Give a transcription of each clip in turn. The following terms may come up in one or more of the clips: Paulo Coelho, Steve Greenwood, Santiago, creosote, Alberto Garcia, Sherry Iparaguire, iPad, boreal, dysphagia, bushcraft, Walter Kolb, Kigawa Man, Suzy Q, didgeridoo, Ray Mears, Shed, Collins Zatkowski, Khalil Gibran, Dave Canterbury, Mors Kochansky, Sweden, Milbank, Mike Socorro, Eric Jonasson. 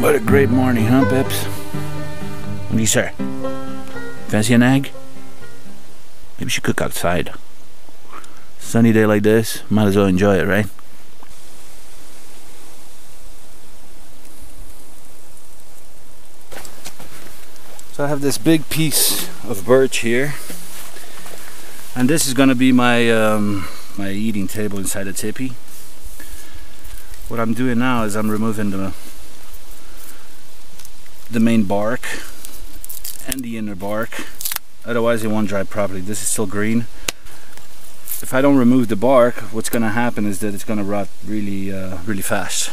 What a great morning, huh, Pips? What do you say? Fancy an egg? Maybe we should cook outside. Sunny day like this, might as well enjoy it, right? So I have this big piece of birch here, and this is gonna be my my eating table inside the teepee. What I'm doing now is I'm removing the main bark and the inner bark, otherwise it won't dry properly. This is still green. If I don't remove the bark, what's gonna happen is that it's gonna rot really, really fast.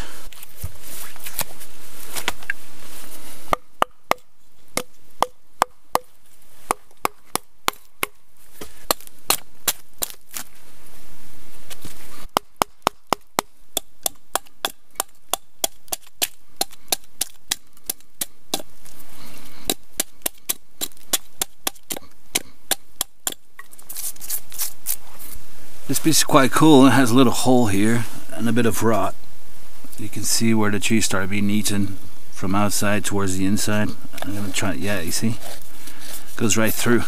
This piece is quite cool. It has a little hole here and a bit of rot. You can see where the trees start being eaten from outside towards the inside. I'm gonna try, yeah, you see? It goes right through.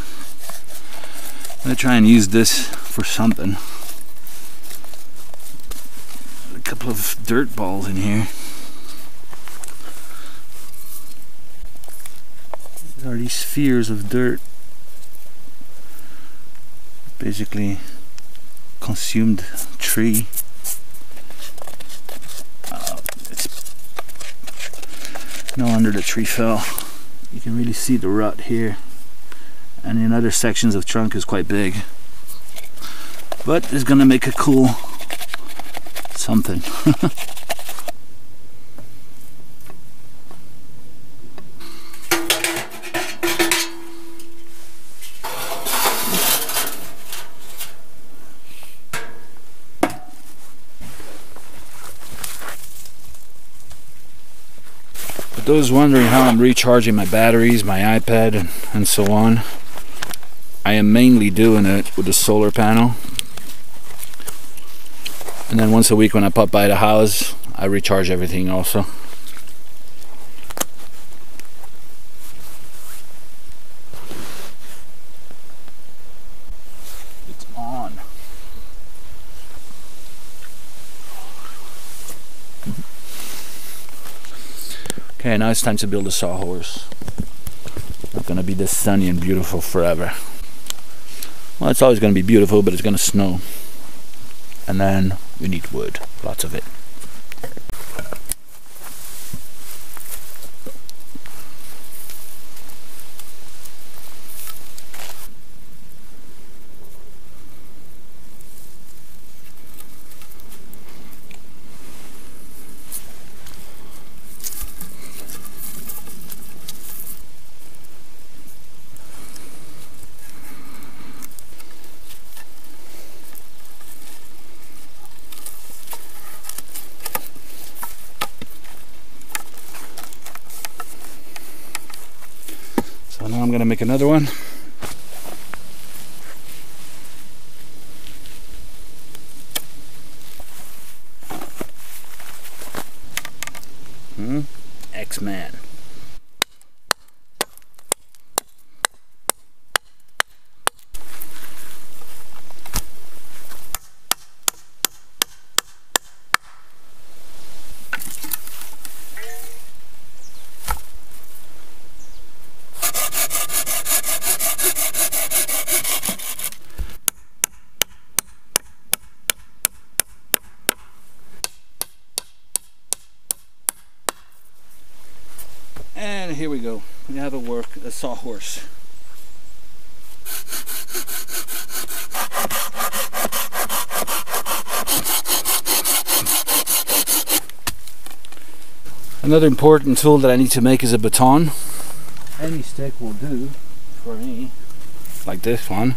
I'm gonna try and use this for something. A couple of dirt balls in here. There are these spheres of dirt. Basically, consumed tree. No wonder the tree fell. You can really see the rot here, and in other sections of trunk is quite big, but it's gonna make a cool something. Those wondering how I'm recharging my batteries, my iPad, and so on, I am mainly doing it with a solar panel. And then once a week when I pop by the house, I recharge everything also. It's on. Okay, now it's time to build a sawhorse. It's gonna be this sunny and beautiful forever. Well, it's always gonna be beautiful, but it's gonna snow. And then we need wood, lots of it. Now I'm gonna make another one. X-Man. And here we go. We have a sawhorse. Another important tool that I need to make is a baton. Any stick will do for me, like this one.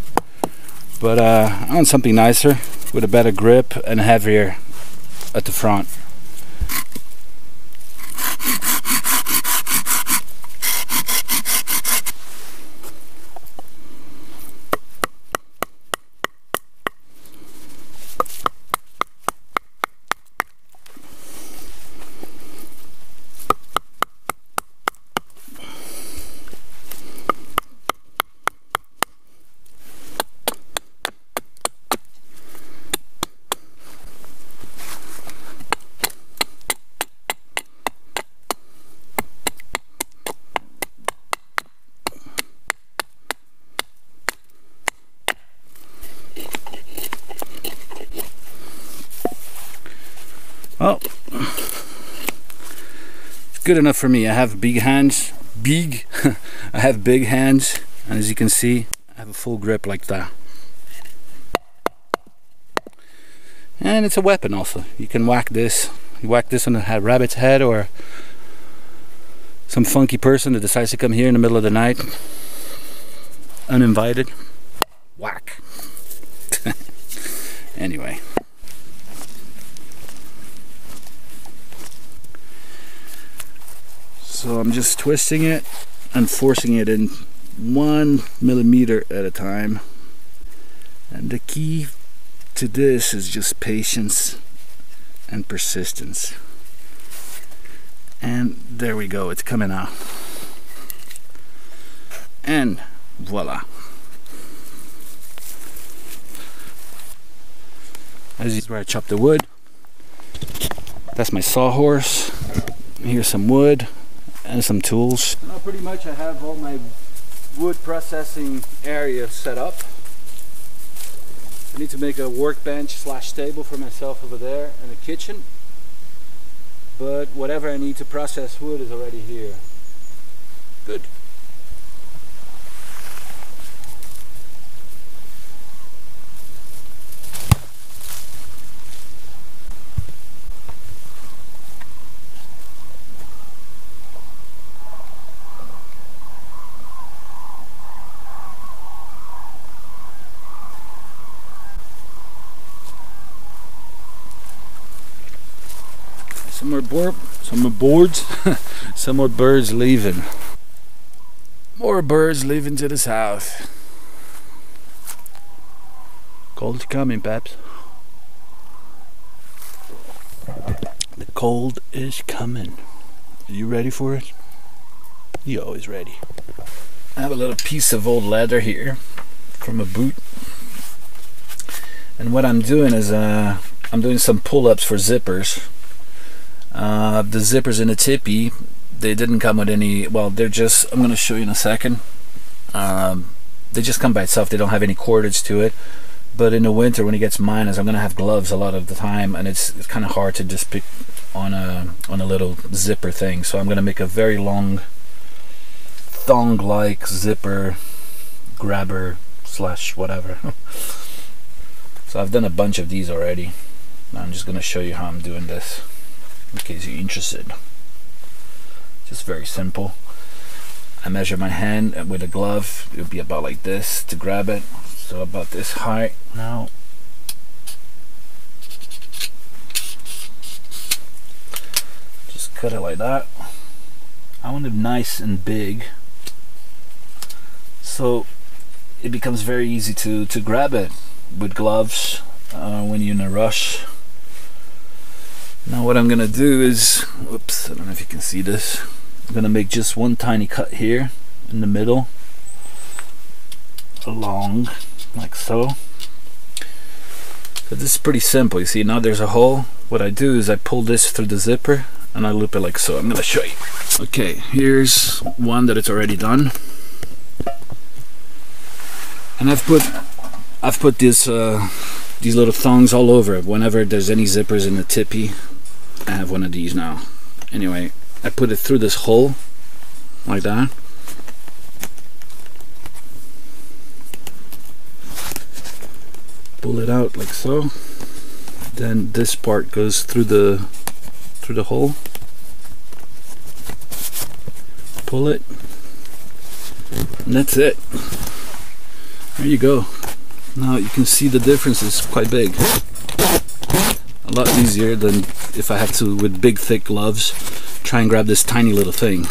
But I want something nicer with a better grip and heavier at the front. Well, it's good enough for me. I have big hands. Big. I have big hands, and as you can see, I have a full grip like that. And it's a weapon also. You can whack this. You whack this on a rabbit's head, or some funky person that decides to come here in the middle of the night, uninvited. Whack. Anyway. So I'm just twisting it and forcing it in 1 millimeter at a time. And the key to this is just patience and persistence. And there we go, it's coming out. And voila. This is where I chop the wood. That's my sawhorse. Here's some wood and some tools. Now pretty much I have all my wood processing area set up. I need to make a workbench / table for myself over there and a kitchen. But whatever I need to process wood is already here. Good. Some more boards, some more birds leaving. More birds leaving to the south. Cold's coming, Peps. The cold is coming. Are you ready for it? You always ready. I have a little piece of old leather here from a boot. And what I'm doing is I'm doing some pull-ups for zippers. The zippers in the tippy, they didn't come with any, well, they're just, I'm gonna show you in a second. They just come by itself, they don't have any cordage to it. But in the winter when it gets minus, I'm gonna have gloves a lot of the time, and it's kind of hard to just pick on a little zipper thing. So I'm gonna make a very long thong-like zipper grabber / whatever. So I've done a bunch of these already. Now I'm just gonna show you how I'm doing this, in case you're interested. Just very simple. I measure my hand with a glove. It would be about like this to grab it. So about this height now. Just cut it like that. I want it nice and big, so it becomes very easy to grab it with gloves when you're in a rush. Now what I'm gonna do is, whoops, I don't know if you can see this, I'm gonna make just one tiny cut here in the middle, along like so. So this is pretty simple. You see, now there's a hole. What I do is I pull this through the zipper and I loop it like so. I'm gonna show you. Okay, here's one that it's already done, and I've put this these little thongs all over it. Whenever there's any zippers in the tippy, I have one of these now. Anyway, I put it through this hole like that. Pull it out like so. Then this part goes through the hole. Pull it. And that's it. There you go. Now you can see the difference is quite big. A lot easier than if I have to, with big thick gloves, try and grab this tiny little thing.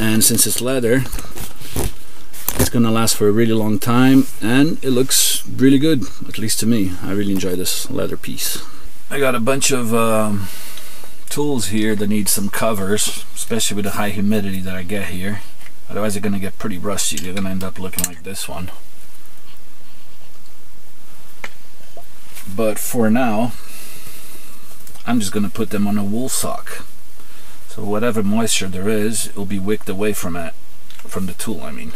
And since it's leather, it's gonna last for a really long time, and it looks really good, at least to me. I really enjoy this leather piece. I got a bunch of tools here that need some covers, especially with the high humidity that I get here. Otherwise they're gonna get pretty rusty. They're gonna end up looking like this one. But for now, I'm just gonna put them on a wool sock. So whatever moisture there is, it'll be wicked away from it, from the tool, I mean.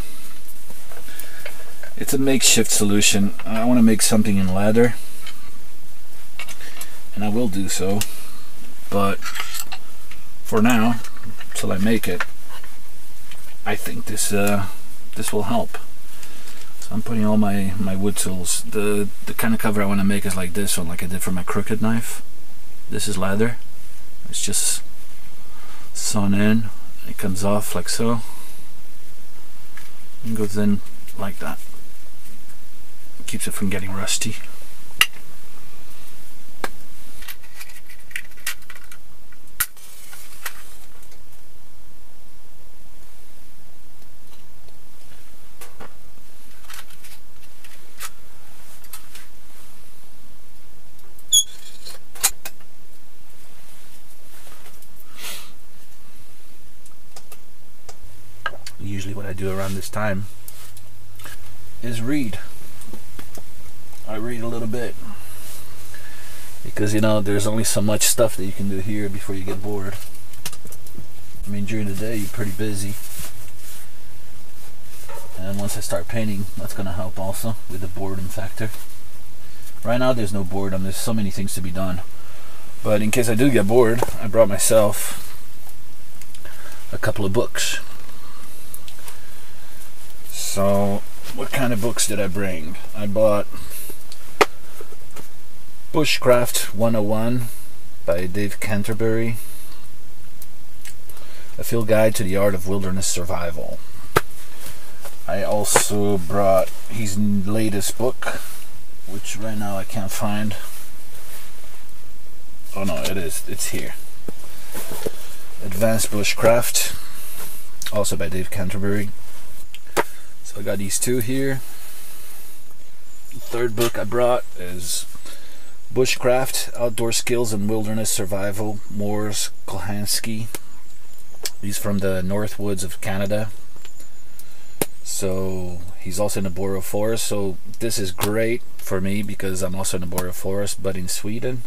It's a makeshift solution. I wanna make something in leather. and I will do so, but for now, until I make it, I think this this will help. So I'm putting all my wood tools. The kind of cover I want to make is like this one, like I did for my crooked knife. This is leather. It's just sewn in. It comes off like so, and goes in like that. Keeps it from getting rusty. Usually what I do around this time is read. I read a little bit, because you know there's only so much stuff that you can do here before you get bored. I mean, during the day you're pretty busy, and once I start painting, that's gonna help also with the boredom factor. Right now there's no boredom, there's so many things to be done, but in case I do get bored, I brought myself a couple of books. So what kind of books did I bring? I bought Bushcraft 101 by Dave Canterbury, a field guide to the art of wilderness survival. I also brought his latest book, which right now I can't find. Oh no, it is, it's here. Advanced Bushcraft, also by Dave Canterbury. So I got these two here. The third book I brought is Bushcraft, Outdoor Skills and Wilderness Survival, Mors Kochansky. He's from the North Woods of Canada. So he's also in the boreal forest. So this is great for me because I'm also in the boreal forest, but in Sweden.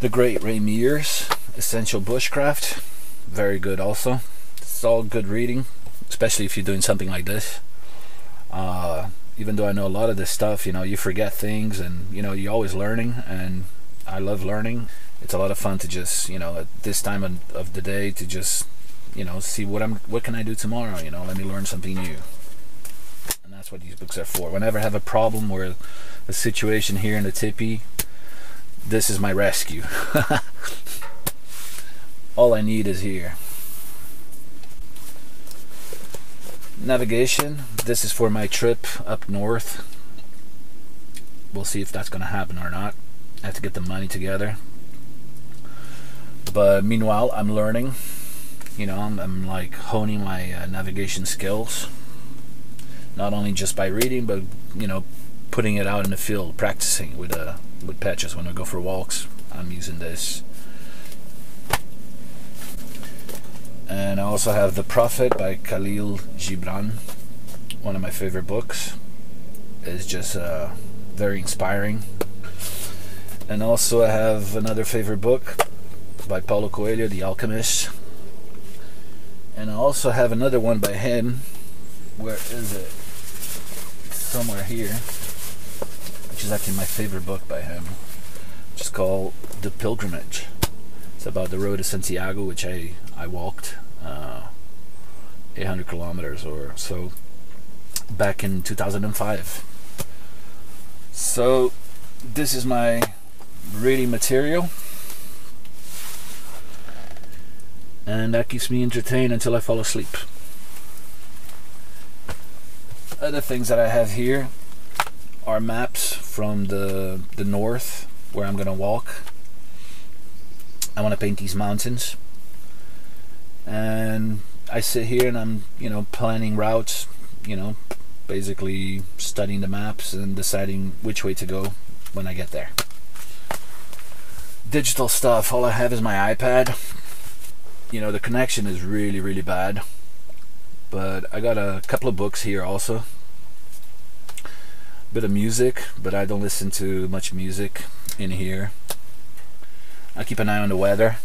The great Ray Mears, Essential Bushcraft. Very good also. It's all good reading, especially if you're doing something like this. Even though I know a lot of this stuff, you know, you forget things, and you know, you're always learning, and I love learning. It's a lot of fun to just, you know, at this time of the day, to just, you know, see what can I do tomorrow, you know, let me learn something new. And that's what these books are for. Whenever I have a problem or a situation here in the tipi, this is my rescue. All I need is here. Navigation, this is for my trip up north. We'll see if that's gonna happen or not. I have to get the money together, but meanwhile I'm learning, you know, I'm like honing my navigation skills, not only just by reading, but you know, putting it out in the field, practicing with patches. When I go for walks, I'm using this. And I also have The Prophet by Khalil Gibran, one of my favorite books. It's just very inspiring. And also I have another favorite book by Paulo Coelho, The Alchemist. And I also have another one by him. Where is it? It's somewhere here. Which is actually my favorite book by him. It's called The Pilgrimage. About the road to Santiago, which I walked 800 kilometers or so back in 2005. So this is my reading material, and that keeps me entertained until I fall asleep. Other things that I have here are maps from the north where I'm gonna walk. I want to paint these mountains, and I sit here and I'm, you know, planning routes, you know, basically studying the maps and deciding which way to go when I get there. Digital stuff, all I have is my iPad. You know, the connection is really bad, but I got a couple of books here also. A bit of music, but I don't listen to much music in here. I keep an eye on the weather,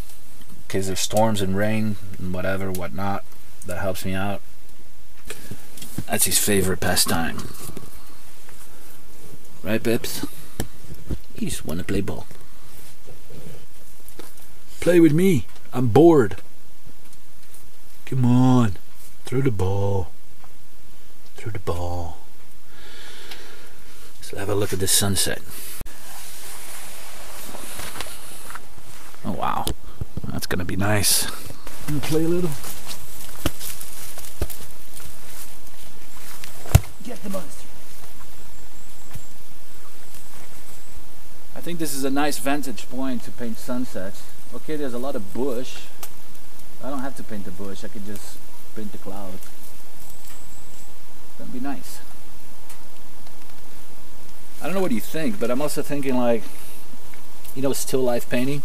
because there's storms and rain and whatnot. That helps me out. That's his favorite pastime. Right, Pips? You just want to play ball. Play with me. I'm bored. Come on. Throw the ball. Throw the ball. Let's have a look at the sunset. Oh, wow. That's going to be nice. I'm going to play a little. Get the monster. I think this is a nice vantage point to paint sunsets. Okay, there's a lot of bush. I don't have to paint the bush. I can just paint the cloud. That'd be nice. I don't know what you think, but I'm also thinking, like, you know, still life painting.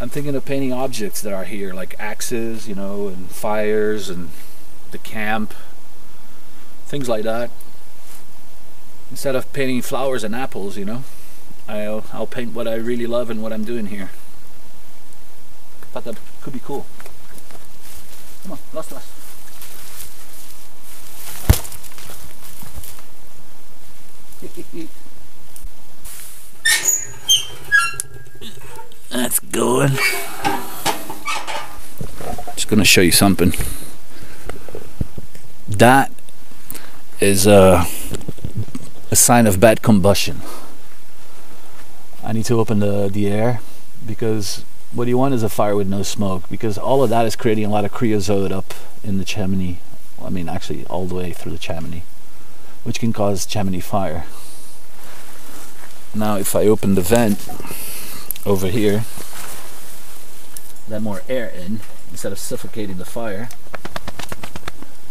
I'm thinking of painting objects that are here, like axes, you know, and fires, and the camp, things like that. Instead of painting flowers and apples, you know, I'll paint what I really love and what I'm doing here. But that could be cool. Come on, lost us. That's going. Just gonna show you something. That is a sign of bad combustion. I need to open the air, because what you want is a fire with no smoke, because all of that is creating a lot of creosote up in the chimney. I mean, actually all the way through the chimney, which can cause chimney fire. Now if I open the vent over here, let more air in, instead of suffocating the fire,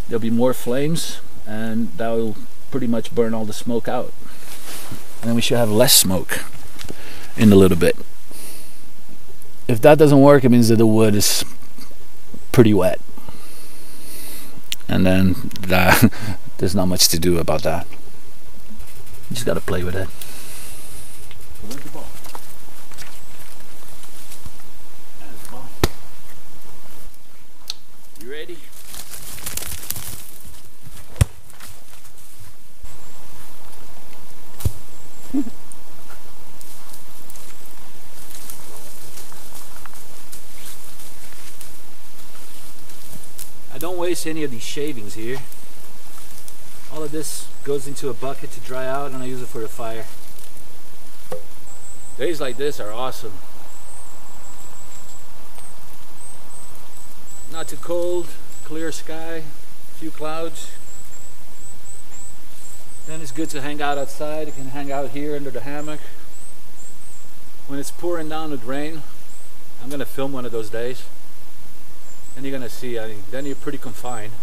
there'll be more flames, and that will pretty much burn all the smoke out. And then we should have less smoke in a little bit. If that doesn't work, it means that the wood is pretty wet. And then that, there's not much to do about that. You just gotta play with it. Where's the ball? There's the ball. You ready? I don't waste any of these shavings here. All of this goes into a bucket to dry out, and I use it for the fire. Days like this are awesome. Not too cold, clear sky, few clouds. Then it's good to hang out outside. You can hang out here under the hammock. When it's pouring down with rain, I'm gonna film one of those days. And you're gonna see, I mean, then you're pretty confined.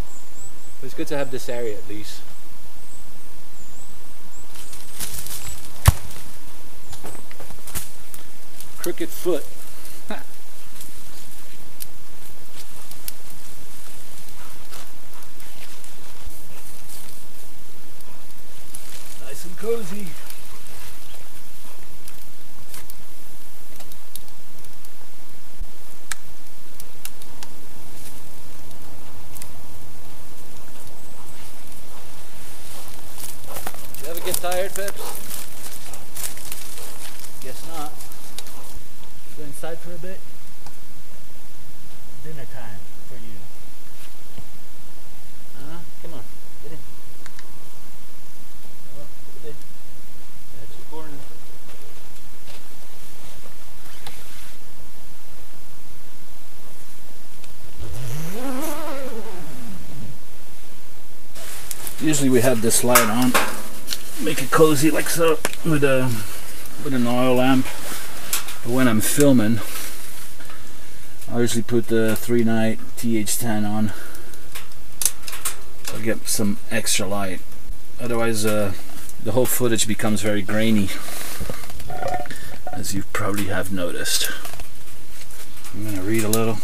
But it's good to have this area at least. Crooked foot. Nice and cozy. You ever get tired, Peps? Guess not. Go inside for a bit. Dinner time for you. Come on, get in. Oh, get in. That's your corner. Usually we have this light on, make it cozy like so, with an oil lamp. But when I'm filming, I usually put the 3-night TH10 on. I'll get some extra light. Otherwise, the whole footage becomes very grainy, as you probably have noticed. I'm gonna read a little,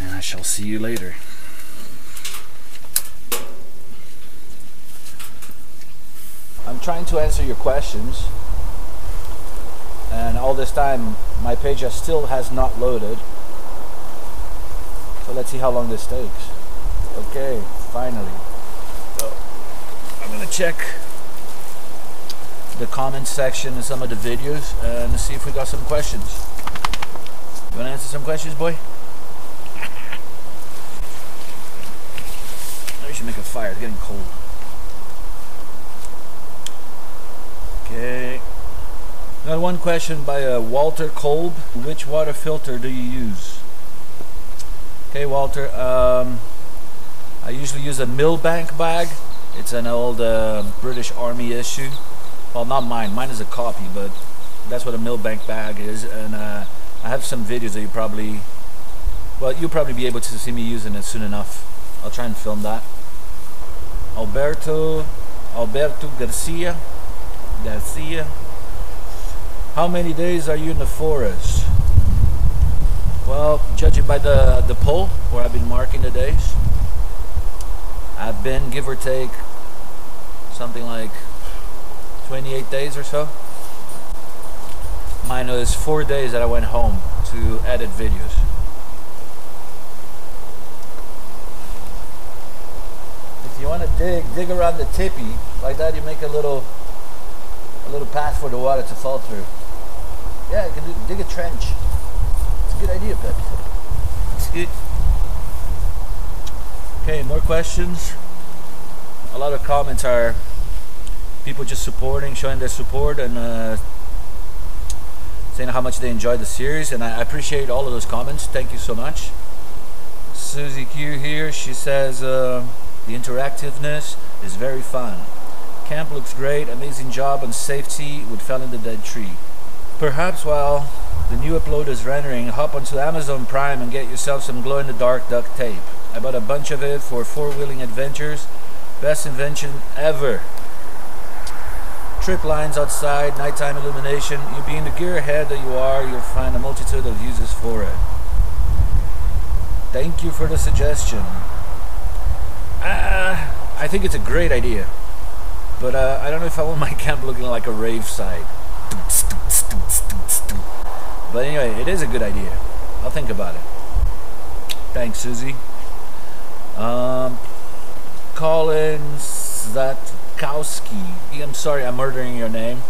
and I shall see you later. I'm trying to answer your questions. And all this time, my page still has not loaded. So let's see how long this takes. Okay, finally. So I'm gonna check the comments section and some of the videos and see if we got some questions. You want to answer some questions, boy? Maybe we should make a fire. It's getting cold. Okay. Got one question by Walter Kolb. Which water filter do you use? Okay, Walter. I usually use a Milbank bag. It's an old British Army issue. Well, not mine. Mine is a copy, but that's what a Milbank bag is. And I have some videos that you probably, well, you'll probably be able to see me using it soon enough. I'll try and film that. Alberto Garcia. How many days are you in the forest? Well, judging by the poll where I've been marking the days, I've been, give or take, something like 28 days or so. Minus 4 days that I went home to edit videos. If you want to dig around the tipi like that, you make a little path for the water to fall through. Yeah, you can dig a trench. It's a good idea, Pep. It's good. Okay, more questions. A lot of comments are people just supporting, showing their support, and saying how much they enjoy the series, and I appreciate all of those comments. Thank you so much. Suzy Q here, she says the interactiveness is very fun. Camp looks great, amazing job on safety with felling the dead tree. Perhaps while the new upload is rendering, hop onto Amazon Prime and get yourself some glow-in-the-dark duct tape. I bought a bunch of it for four-wheeling adventures. Best invention ever. Trip lines outside, nighttime illumination. You being the gearhead that you are, you'll find a multitude of uses for it. Thank you for the suggestion. I think it's a great idea, but I don't know if I want my camp looking like a rave site. But anyway, it is a good idea. I'll think about it. Thanks, Susie. Collins Zatkowski. I'm sorry I'm murdering your name.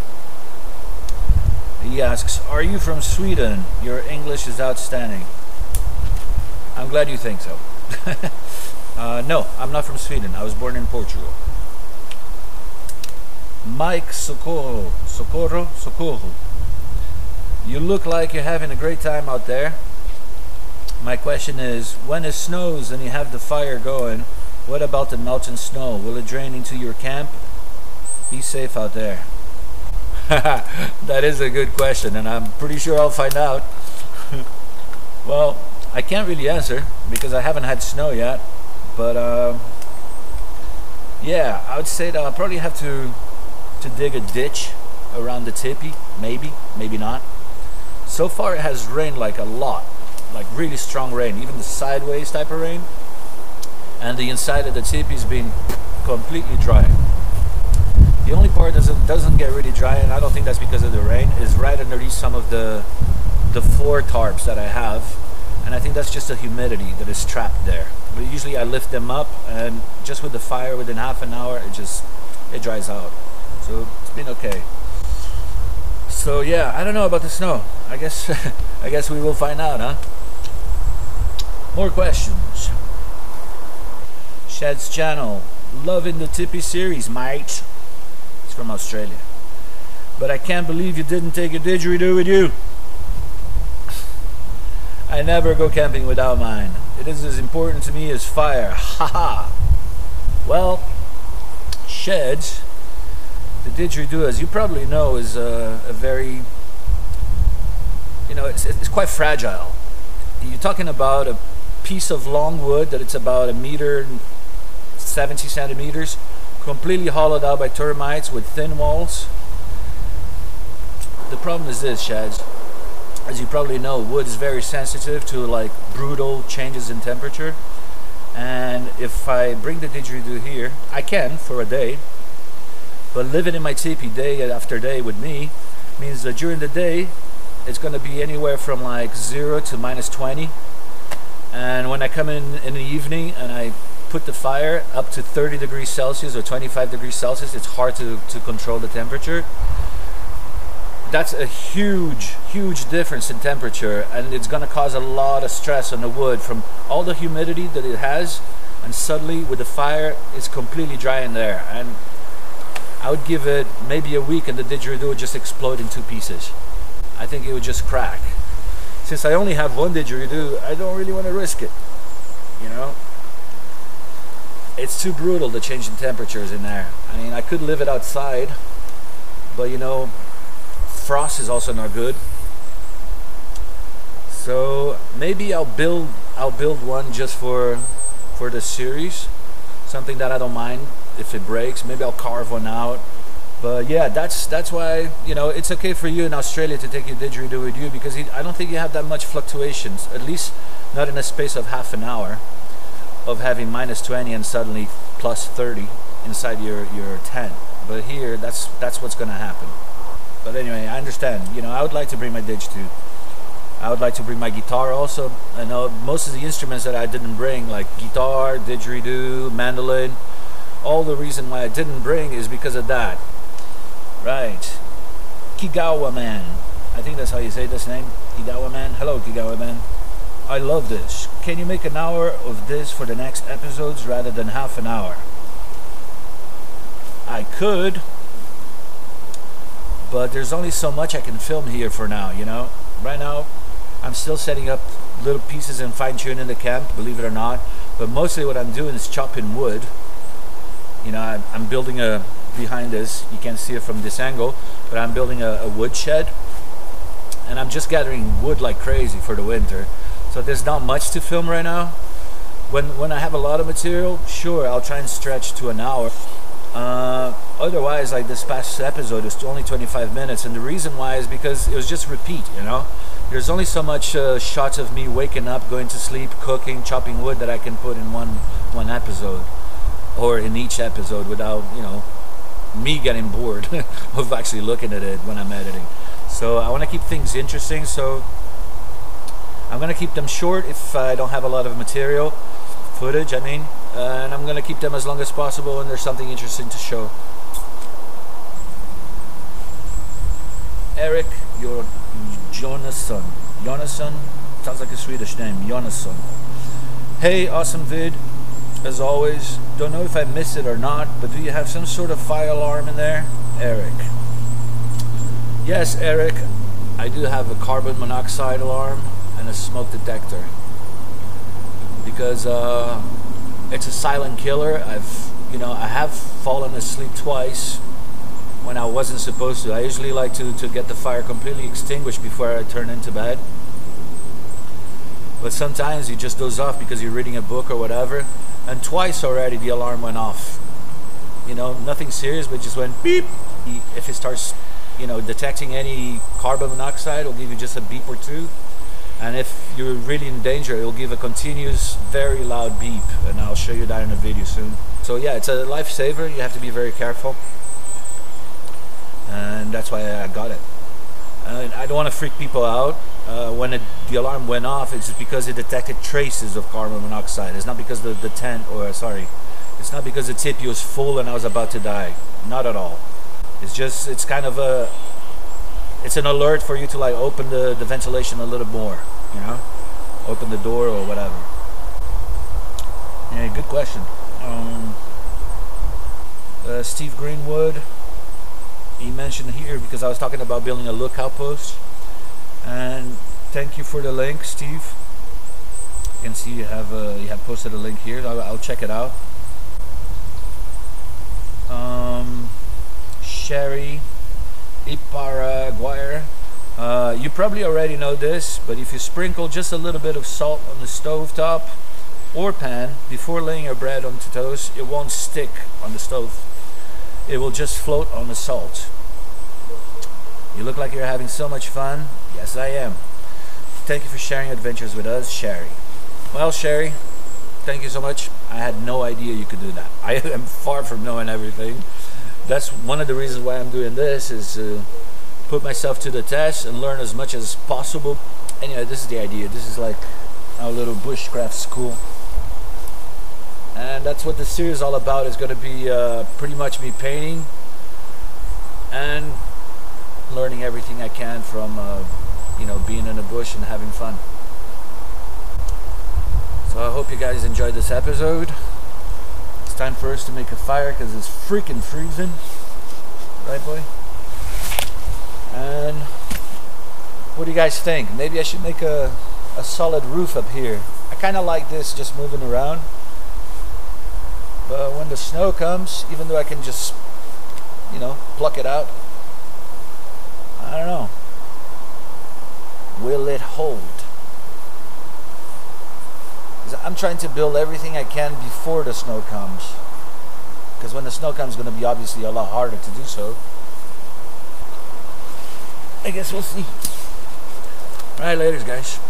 He asks, are you from Sweden? Your English is outstanding. I'm glad you think so. No, I'm not from Sweden. I was born in Portugal. Mike Socorro. You look like you're having a great time out there. My question is, when it snows and you have the fire going, what about the melting snow? Will it drain into your camp? Be safe out there. That is a good question, and I'm pretty sure I'll find out. Well, I can't really answer because I haven't had snow yet, but yeah, I would say that I'll probably have to dig a ditch around the tipi, maybe, maybe not. So far it has rained like a lot, like really strong rain, even the sideways type of rain, and the inside of the tipi has been completely dry. The only part that doesn't get really dry, and I don't think that's because of the rain, is right underneath some of the floor tarps that I have, and I think that's just the humidity that is trapped there. But usually I lift them up, and just with the fire, within half an hour it dries out, so it's been okay. So yeah, I don't know about the snow. I guess I guess we will find out, huh? More questions. Shed's channel, loving the tipi series, mate. It's from Australia. But I can't believe you didn't take a didgeridoo with you. I never go camping without mine. It is as important to me as fire. Haha. Well, Shed's, the didgeridoo, as you probably know, is a very, you know, it's quite fragile. You're talking about a piece of long wood that it's about 1.70 meters, completely hollowed out by termites with thin walls. The problem is this, Shads. As you probably know, wood is very sensitive to like brutal changes in temperature. And if I bring the didgeridoo here, I can for a day, but living in my tipi day after day with me means that during the day it's going to be anywhere from like 0 to minus 20. And when I come in the evening and I put the fire up to 30 degrees Celsius or 25 degrees Celsius, it's hard to control the temperature. That's a huge, huge difference in temperature, and it's going to cause a lot of stress on the wood from all the humidity that it has, and suddenly with the fire it's completely dry in there, and I would give it maybe a week and the didgeridoo would just explode in two pieces. I think it would just crack. Since I only have one didgeridoo, I don't really want to risk it, you know? It's too brutal, the change in temperatures in there. I mean, I could live it outside, but you know, frost is also not good. So maybe I'll build one just for the series, something that I don't mind if it breaks. Maybe I'll carve one out. But yeah, that's why, you know, it's okay for you in Australia to take your didgeridoo with you, because I don't think you have that much fluctuations, at least not in a space of half an hour, of having minus 20 and suddenly plus 30 inside your tent. But here, that's what's gonna happen. But anyway, I understand. You know, I would like to bring my didge too. I would like to bring my guitar also. I know most of the instruments that I didn't bring, like guitar, didgeridoo, mandolin, all the reason why I didn't bring is because of that. Right. Kigawa Man. I think that's how you say this name. Kigawa Man. Hello, Kigawa Man. I love this. Can you make an hour of this for the next episodes rather than half an hour? I could, but there's only so much I can film here for now, you know? Right now, I'm still setting up little pieces and fine-tuning the camp, believe it or not, but mostly what I'm doing is chopping wood. You know, I'm building a, behind this, you can't see it from this angle, but I'm building a wood shed, and I'm just gathering wood like crazy for the winter. So there's not much to film right now. When I have a lot of material, sure, I'll try and stretch to an hour. Otherwise, like this past episode is only 25 minutes, and the reason why is because it was just repeat, you know? There's only so much shots of me waking up, going to sleep, cooking, chopping wood that I can put in one episode, or in each episode, without, you know, me getting bored of actually looking at it when I'm editing. So I want to keep things interesting, so I'm going to keep them short if I don't have a lot of material, footage I mean, and I'm going to keep them as long as possible and there's something interesting to show. Eric Jonasson. Jonasson? Sounds like a Swedish name. Jonasson. Hey, awesome vid, as always. Don't know if I missed it or not, but do you have some sort of fire alarm in there? Eric. Yes, Eric. I do have a carbon monoxide alarm and a smoke detector, because it's a silent killer. I have fallen asleep twice when I wasn't supposed to. I usually like to get the fire completely extinguished before I turn into bed, but sometimes you just doze off because you're reading a book or whatever, and twice already the alarm went off, you know, nothing serious, but just went beep. If it starts, you know, detecting any carbon monoxide, it'll give you just a beep or two. And if you're really in danger, it'll give a continuous, very loud beep, and I'll show you that in a video soon. So yeah, it's a lifesaver. You have to be very careful, and that's why I got it. And I don't want to freak people out. When the alarm went off, it's because it detected traces of carbon monoxide. It's not because the tent, or sorry, it's not because the tipi was full and I was about to die. Not at all. It's just, it's kind of a, it's an alert for you to like open the ventilation a little more, you know, open the door or whatever. Yeah, good question. Steve Greenwood, he mentioned here because I was talking about building a lookout post, and thank you for the link, Steve. You can see you have posted a link here. I'll check it out. Sherry Iparaguire, you probably already know this, but if you sprinkle just a little bit of salt on the stove top or pan before laying your bread onto toast, it won't stick on the stove. It will just float on the salt. You look like you're having so much fun. Yes, I am. Thank you for sharing adventures with us, Sherry. Well, Sherry, thank you so much. I had no idea you could do that. I am far from knowing everything. That's one of the reasons why I'm doing this, is to put myself to the test and learn as much as possible. Anyway, this is the idea. This is like our little bushcraft school. And and that's what the series is all about. Is going to be pretty much me painting and learning everything I can from you know, being in the bush and having fun. So I hope you guys enjoyed this episode. It's time for us to make a fire because it's freaking freezing, right, boy? And what do you guys think? Maybe I should make a solid roof up here. I kind of like this, just moving around. But when the snow comes, even though I can just, you know, pluck it out, I don't know. Will it hold? I'm trying to build everything I can before the snow comes. Because when the snow comes, it's going to be obviously a lot harder to do so. I guess we'll see. Alright, later guys.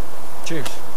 Cheers.